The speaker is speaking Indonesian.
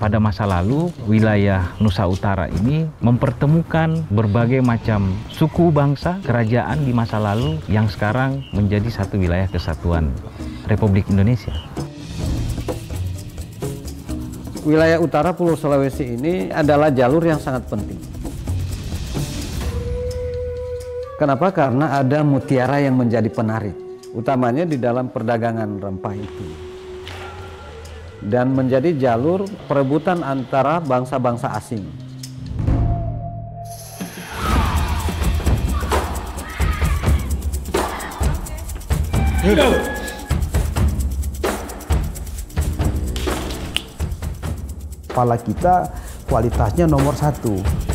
pada masa lalu wilayah Nusa Utara ini mempertemukan berbagai macam suku, bangsa, kerajaan di masa lalu yang sekarang menjadi satu wilayah kesatuan Republik Indonesia. Wilayah utara Pulau Sulawesi ini adalah jalur yang sangat penting. Kenapa? Karena ada mutiara yang menjadi penarik, utamanya di dalam perdagangan rempah itu. Dan menjadi jalur perebutan antara bangsa-bangsa asing. Pala kita kualitasnya nomor 1.